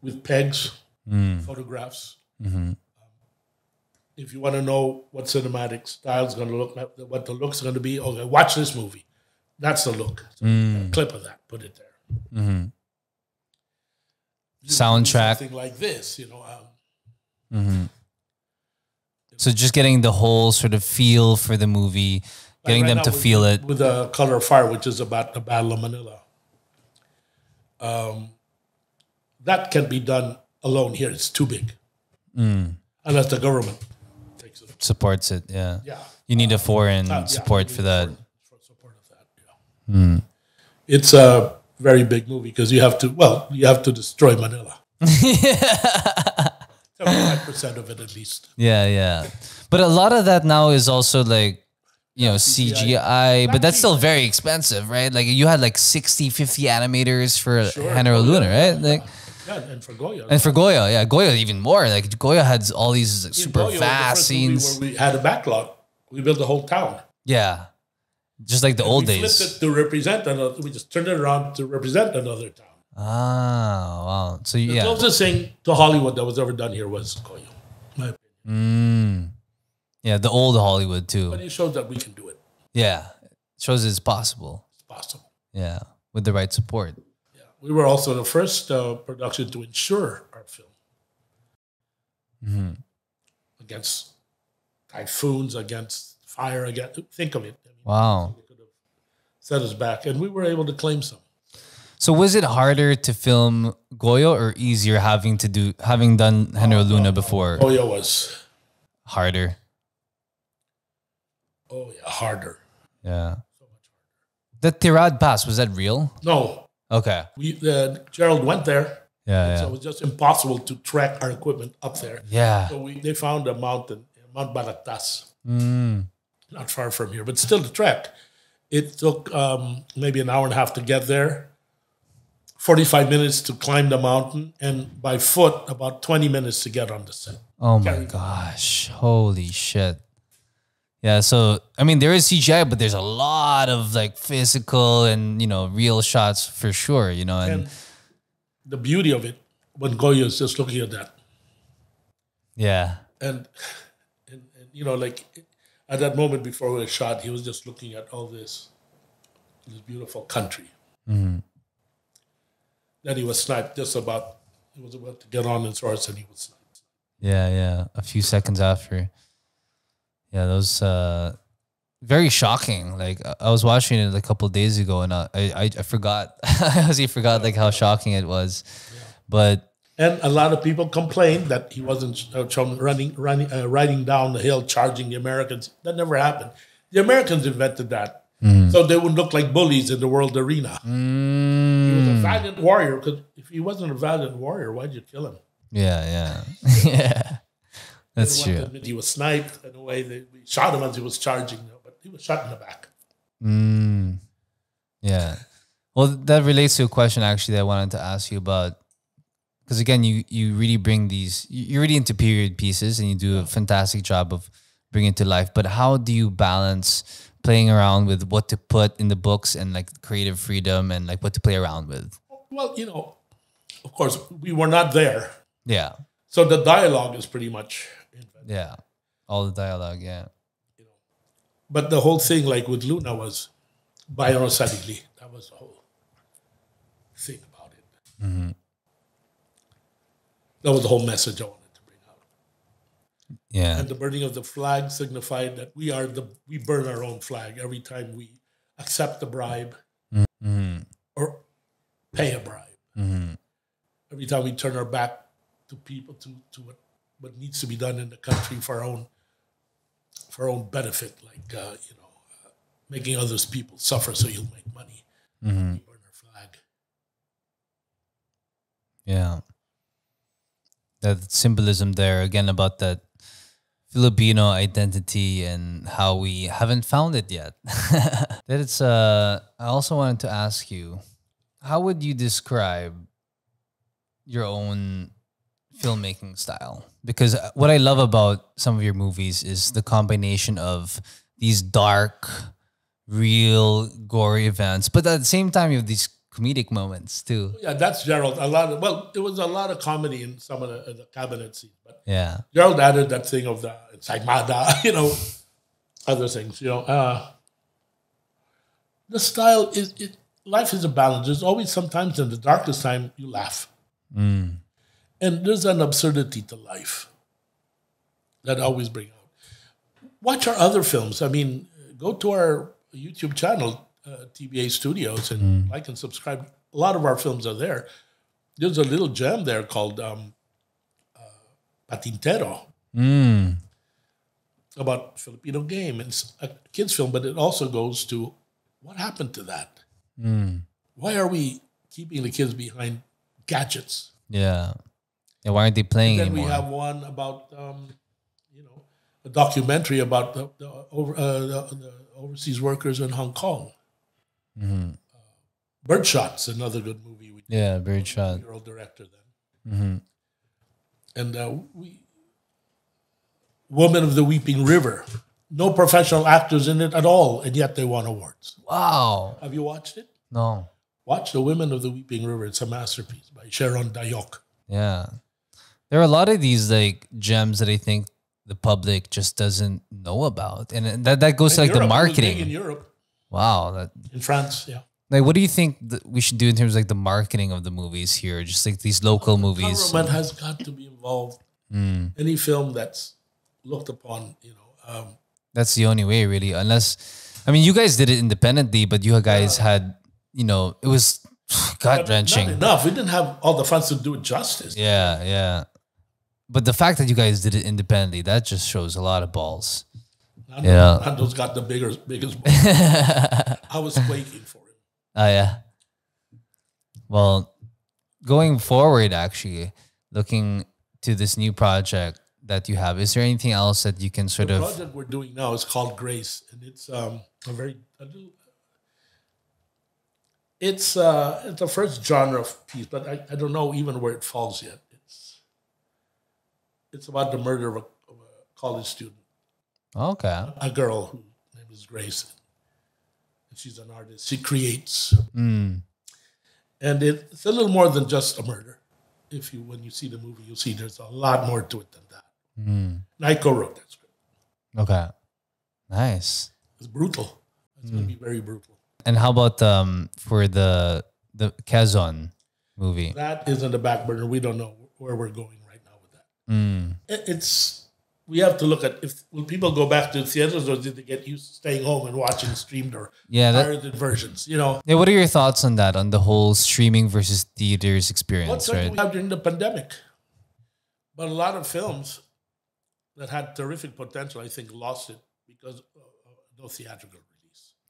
With pegs, photographs. If you want to know what cinematic style is going to look like, what the look's going to be, okay, watch this movie. That's the look. So a clip of that. Put it there. Soundtrack. Something like this, you know. So just getting the whole sort of feel for the movie, getting them to feel it. With the Color of Fire, which is about the Battle of Manila. That can be done alone here. It's too big. Unless the government takes it. Supports it, yeah. Yeah. You need a foreign support for that. Support of that, yeah. It's a very big movie because you have to, well, you have to destroy Manila. 75% of it at least. Yeah, yeah. But a lot of that now is also like, you know, CGI, but that's still very expensive, right? Like you had like 60, 50 animators for General Luna, right? Like, and for Goyo. And for Goyo, yeah. Goyo even more. Like Goyo had all these like, super vast scenes. Where we had a backlog. We built the whole town. Yeah. Just like the old days. We flipped it to represent another. We just turned it around to represent another town. Ah, wow. So yeah. The closest thing to Hollywood that was ever done here was Goyo. My opinion. Yeah, the old Hollywood too. But it shows that we can do it. Yeah. It shows it's possible. It's possible. Yeah. With the right support. Yeah. We were also the first production to insure our film. Against typhoons, against fire, against think of it. I mean, wow. They could have set us back. And we were able to claim some. So was it harder to film Goyo or easier having done General Luna before? Goyo was harder. Oh yeah, harder. Yeah. So much harder. The Tirad Pass, was that real? No. Okay. We Gerald went there. Yeah, yeah. So it was just impossible to track our equipment up there. Yeah. So they found a mountain, Mount Balatas. Not far from here, but still the trek. It took maybe an hour and a half to get there. 45 minutes to climb the mountain, and by foot, about 20 minutes to get on the set. Oh my gosh. Holy shit. Yeah, so, I mean, there is CGI, but there's a lot of, like, physical and, you know, real shots for sure, you know. And the beauty of it, when Goyo is just looking at that. Yeah. And you know, like, at that moment before we were shot, he was just looking at all this beautiful country. Then he was sniped he was about to get on his horse and he was sniped. Yeah, yeah. A few seconds after. Yeah, that was very shocking. Like, I was watching it a couple of days ago and I forgot. I honestly forgot, like, how shocking it was. Yeah. But and a lot of people complained that he wasn't riding down the hill, charging the Americans. That never happened. The Americans invented that. So they would look like bullies in the world arena. He was a valiant warrior, because if he wasn't a valiant warrior, why'd you kill him? Yeah, yeah. Yeah. That's true. He was sniped in a way. They shot him as he was charging, but he was shot in the back. Yeah. Well, that relates to a question, actually, that I wanted to ask you about. Because, again, you really bring these... You're really into period pieces, and you do a fantastic job of bringing it to life. But how do you balance playing around with what to put in the books and like creative freedom and like what to play around with? Well, you know, of course we were not there. Yeah. So the dialogue is pretty much invented. Yeah. All the dialogue. Yeah. You know, but the whole thing like with Luna was biosadically. That was the whole thing about it. That was the whole message I wanted to bring out. Yeah. And the burning of the flag signified that we burn our own flag every time we accept a bribe or pay a bribe. Every time we turn our back to people, to what needs to be done in the country for our own for our own benefit, like making others people suffer so you'll make money. Mm-hmm. You burn our flag. Yeah, that symbolism there again about that Filipino identity and how we haven't found it yet. That it's. I also wanted to ask you, how would you describe your own filmmaking style? Because what I love about some of your movies is the combination of these dark, real, gory events, but at the same time, you have these comedic moments too. Yeah, that's Gerald. A lot of, well, it was a lot of comedy in some of the cabinet scenes, but yeah, Gerald added that thing of the Saimada, other things, the style is, life is a balance. There's always sometimes in the darkest time you laugh. Mm. And there's an absurdity to life that I always bring out. Watch our other films. I mean, go to our YouTube channel, TBA Studios, and like and subscribe. A lot of our films are there. There's a little gem there called Patintero, about Filipino game. It's a kid's film, but it also goes to what happened to that? Mm. Why are we keeping the kids behind gadgets? Yeah. And why aren't they playing anymore? We have one about, a documentary about the overseas workers in Hong Kong. Mm-hmm. Birdshot's another good movie. Yeah, Birdshot. You're a director then. Mm-hmm. And Woman of the Weeping River. No professional actors in it at all, and yet they won awards. Wow. Have you watched it? No. Watch The Women of the Weeping River. It's a masterpiece by Sharon Dayok. Yeah. There are a lot of these like gems that I think the public just doesn't know about. And that goes to like Europe, the marketing. In Europe. Wow. In France, yeah. Like, what do you think that we should do in terms of like the marketing of the movies here? Just like these local movies. The government has got to be involved. Mm. Any film that's looked upon, that's the only way really. Unless, I mean, you guys did it independently, but you guys had... it was gut-wrenching. Not enough. We didn't have all the funds to do it justice. Yeah, yeah. But the fact that you guys did it independently, that just shows a lot of balls. Nando's got the biggest balls. I was quaking for it. Oh, yeah. Well, going forward, actually, looking to this new project that you have, is there anything else that you can sort of... The project we're doing now is called Grace, and it's a very... It's the first genre piece, but I don't know even where it falls yet. It's about the murder of a college student. Okay. A girl whose name is Grace. And she's an artist. She creates. Mm. And it's a little more than just a murder. When you see the movie, you'll see there's a lot more to it than that. Mm. And I co-wrote that script. Okay. Nice. It's brutal. It's going to be very brutal. And how about for the Quezon movie? That is on the back burner. We don't know where we're going right now with that. Mm. We have to look at will people go back to the theaters or did they get used to staying home and watching streamed or pirated versions? Yeah. What are your thoughts on that? On the whole streaming versus theaters experience? What right? We have during the pandemic, but a lot of films that had terrific potential, I think, lost it because of no theatrical.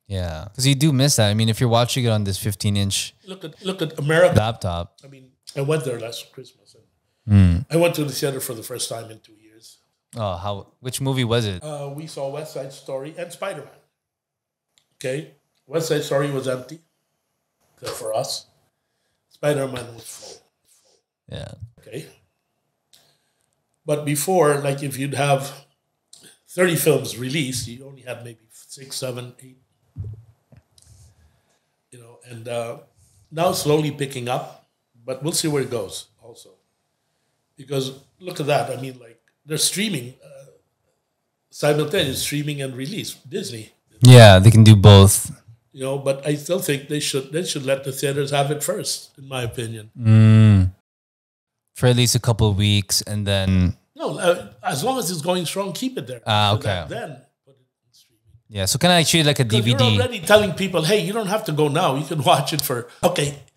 Yeah, because you do miss that. I mean, if you're watching it on this 15-inch look at America laptop. I mean, I went there last Christmas. And I went to the theater for the first time in 2 years. Oh, which movie was it? We saw West Side Story and Spider-Man. Okay, West Side Story was empty, except for us. Spider-Man was full. Yeah. Okay. But before, like, if you'd have 30 films released, you only had maybe 6, 7, 8. And now slowly picking up, but we'll see where it goes also. Because look at that. I mean, like, they're streaming, simultaneous streaming and release, Disney. Yeah, they can do both. But I still think they should let the theaters have it first, in my opinion. Mm. For at least a couple of weeks and then... No, as long as it's going strong, keep it there. Ah, okay. So then... Yeah, so can I treat it like a DVD? You're already telling people, hey, you don't have to go now. You can watch it for,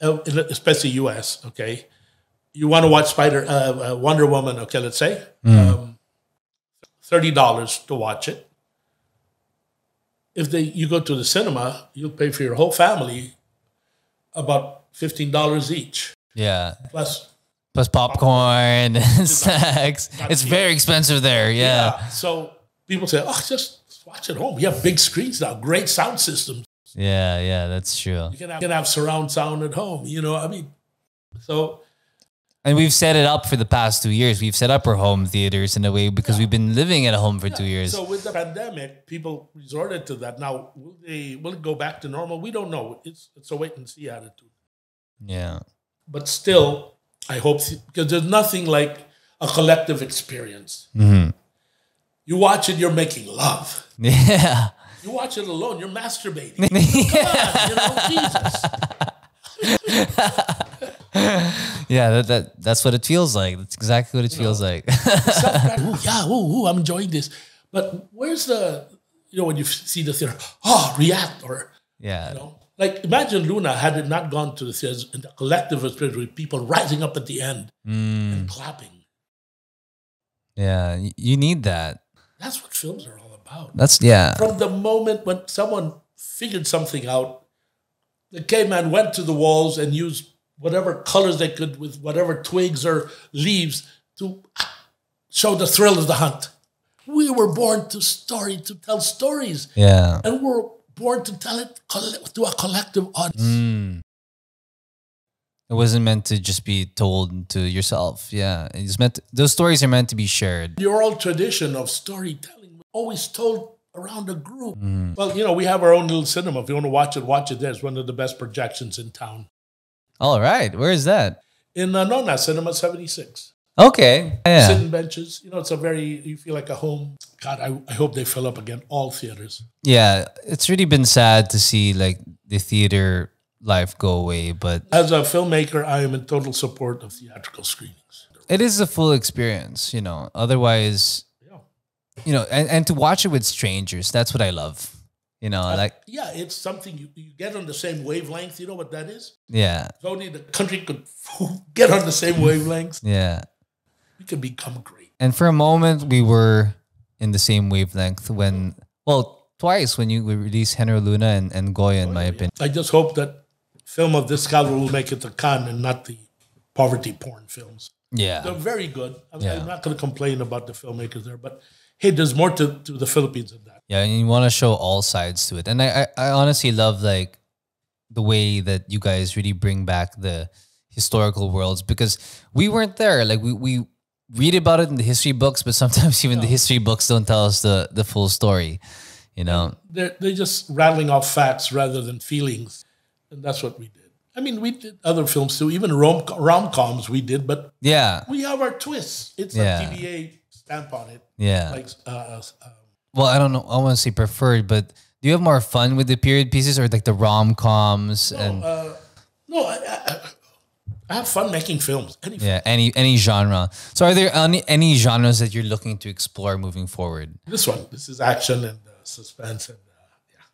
especially US, okay? You want to watch Wonder Woman, okay, let's say. $30 to watch it. if you go to the cinema, you'll pay for your whole family about $15 each. Yeah. Plus popcorn and snacks. It's very expensive there. Yeah. So people say, oh, just watch at home. We have big screens now, great sound systems. Yeah, yeah, that's true. You can have surround sound at home, you know, I mean, so. And we've set it up for the past 2 years. We've set up our home theaters in a way because we've been living at home for 2 years. So with the pandemic, people resorted to that. Now, will it go back to normal? We don't know. It's a wait and see attitude. Yeah. But still, I hope, because there's nothing like a collective experience. Mm-hmm. You watch it, you're making love. Yeah. You watch it alone, you're masturbating. Come on, you know, Jesus. Yeah, that's what it feels like. That's exactly what it feels like. I'm enjoying this. But where's the, you know, when you see the theater, oh, react or, you know, like imagine Luna had it not gone to the theaters and the collective experience with people rising up at the end and clapping. Yeah, you need that. That's what films are all about. That's, yeah. From the moment when someone figured something out, the caveman went to the walls and used whatever colors they could with whatever twigs or leaves to show the thrill of the hunt. We were born to tell stories. Yeah. And we're born to tell it to a collective audience. Mm. It wasn't meant to just be told to yourself. Yeah. It's meant to, those stories are meant to be shared. The oral tradition of storytelling was always told around a group. Mm. Well, you know, we have our own little cinema. If you want to watch it there. It's one of the best projections in town. All right. Where is that? In Nona, Cinema 76. Okay. Yeah. Sitting benches. You know, it's a very, you feel like a home. God, I hope they fill up again, all theaters. Yeah. It's really been sad to see like the theater life go away. But as a filmmaker, I am in total support of theatrical screenings. It is a full experience, you know. Otherwise, you know, and to watch it with strangers, that's what I love. You know, like... Yeah, it's something you get on the same wavelength. You know what that is? Yeah. If only the country could get on the same wavelength. Yeah. We could become great. And for a moment, we were in the same wavelength when... Well, twice when you released General Luna and Goyo, in my opinion. I just hope that film of this caliber will make it to Cannes and not the poverty porn films. Yeah. They're very good. I'm not going to complain about the filmmakers there, but... Hey, there's more to the Philippines than that. Yeah, and you want to show all sides to it. And I honestly love like the way that you guys really bring back the historical worlds because we weren't there. Like we read about it in the history books, but sometimes even the history books don't tell us the full story, you know. They're just rattling off facts rather than feelings. And that's what we did. I mean, we did other films too, even rom-coms we did, but yeah, we have our twists. It's a TBA stamp on it. Yeah. Like, well, I don't know. I want to say preferred, but do you have more fun with the period pieces or like the rom-coms? No, and no, I have fun making films. Any genre. So are there any genres that you're looking to explore moving forward? This is action and suspense. And, yeah.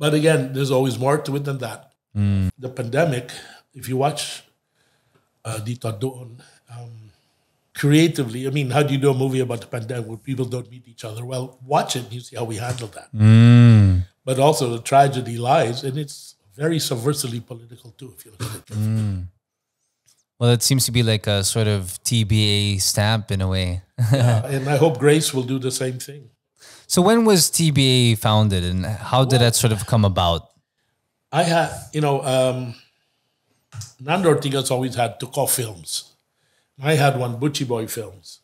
But again, there's always more to it than that. Mm. The pandemic, if you watch Dito Doon, creatively, I mean, how do you do a movie about the pandemic where people don't meet each other? Well, watch it and you see how we handle that. Mm. But also the tragedy lies, and it's very subversively political too, if you look at it. Mm. Well, it seems to be like a sort of TBA stamp in a way. Yeah, and I hope Grace will do the same thing. So when was TBA founded and how did that sort of come about? I had, you know, Nando Ortigas always had Tuko films. I had one, Butchie Boy films.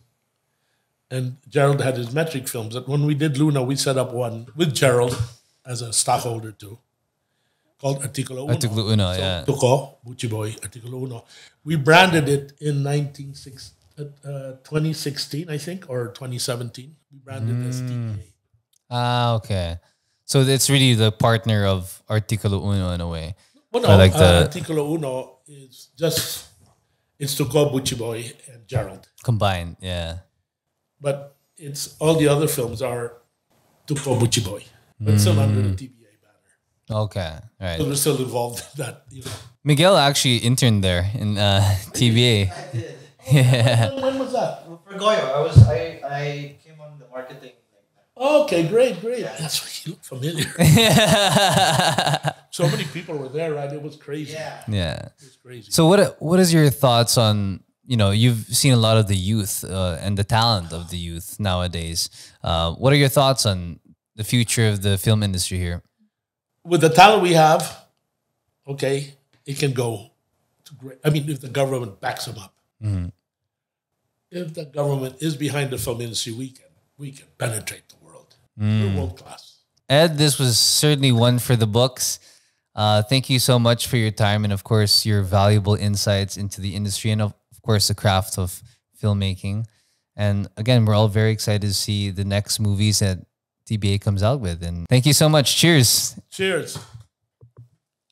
And Gerald had his metric films. And when we did Luna, we set up one with Gerald as a stockholder too, called Articulo Uno. Articulo Uno, so yeah. Tuko, Butchie Boy, Articulo Uno. We branded it in 2016, I think, or 2017. We branded it as TBA. Ah, okay. So it's really the partner of Articulo Uno in a way. Well, no, like Articulo Uno is just, it's Tuko, Butchie Boy, and Gerald. Combined, yeah. But it's all the other films are Tuko, Butchie Boy, but still under the TBA banner. Okay, all right. So we're still involved in that. You know. Miguel actually interned there in TBA. I did. Yeah. When was that? For Goyo, I came on the marketing. Okay, great. Yeah. That's why you look familiar. So many people were there, right? It was crazy. Yeah. It was crazy. So what is your thoughts on, you know, you've seen a lot of the youth and the talent of the youth nowadays. What are your thoughts on the future of the film industry here? With the talent we have, okay, it can go to great. I mean, if the government backs them up. Mm-hmm. If the government is behind the film industry, we can penetrate the world. Mm. We're world class. Ed, this was certainly one for the books. Thank you so much for your time and, of course, your valuable insights into the industry and, of course, the craft of filmmaking. And, again, we're all very excited to see the next movies that TBA comes out with. And thank you so much. Cheers. Cheers.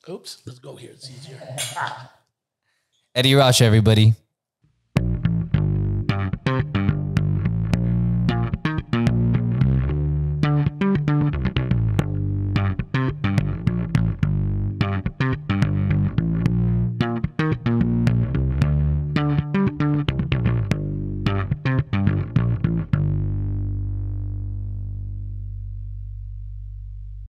Oops, let's go here. It's easier. Eddie Rocha, everybody.